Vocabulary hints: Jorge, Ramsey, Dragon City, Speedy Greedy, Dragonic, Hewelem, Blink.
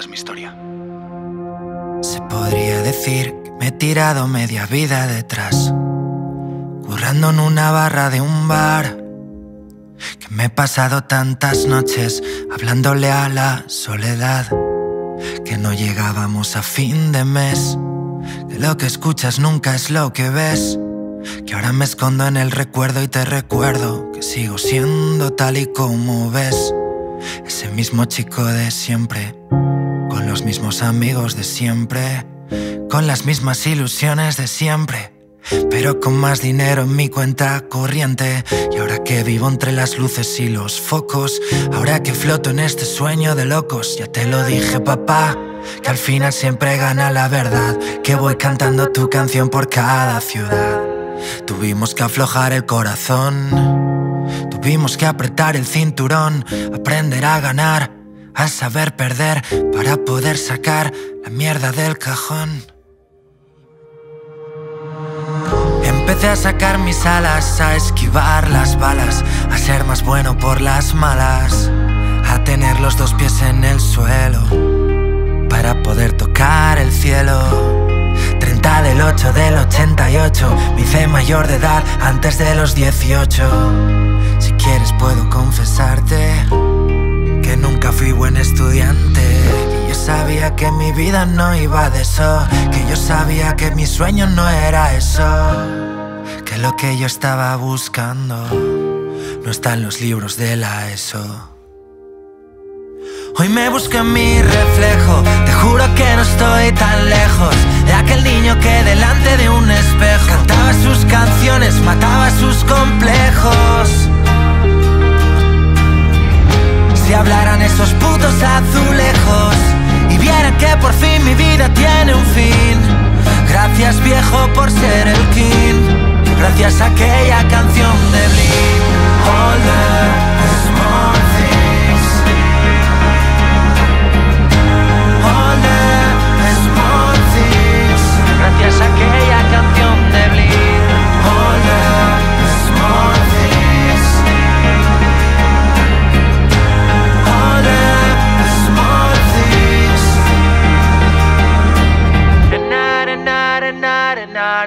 esta es mi historia. Se podría decir que me he tirado media vida detrás, currando en una barra de un bar, que me he pasado tantas noches hablándole a la soledad, que no llegábamos a fin de mes, que lo que escuchas nunca es lo que ves, que ahora me escondo en el recuerdo y te recuerdo que sigo siendo tal y como ves, ese mismo chico de siempre, con los mismos amigos de siempre, con las mismas ilusiones de siempre, pero con más dinero en mi cuenta corriente. Y ahora que vivo entre las luces y los focos, ahora que floto en este sueño de locos, ya te lo dije, papá, que al final siempre gana la verdad, que voy cantando tu canción por cada ciudad. Tuvimos que aflojar el corazón, tuvimos que apretar el cinturón, aprender a ganar, a saber perder, para poder sacar la mierda del cajón. Empecé a sacar mis alas, a esquivar las balas, a ser más bueno por las malas, a tener los dos pies en el suelo, para poder tocar el cielo. 30 del 8 del 88, me hice mayor de edad antes de los 18. Si quieres puedo confesarte que nunca fui buen estudiante, que yo sabía que mi vida no iba de eso, que yo sabía que mi sueño no era eso, que lo que yo estaba buscando no está en los libros de la ESO. Hoy me busco en mi reflejo, te juro que no estoy tan lejos de aquel niño que delante de un espejo cantaba sus canciones, mataba sus complejos. Si hablaran esos putos azulejos y vieran que por fin mi vida tiene un fin. Gracias, viejo, por ser el king, gracias a aquella canción de Blink. All the small things, all the small things, gracias a aquella canción de Blink. All the small things, all the small things. Na na na na na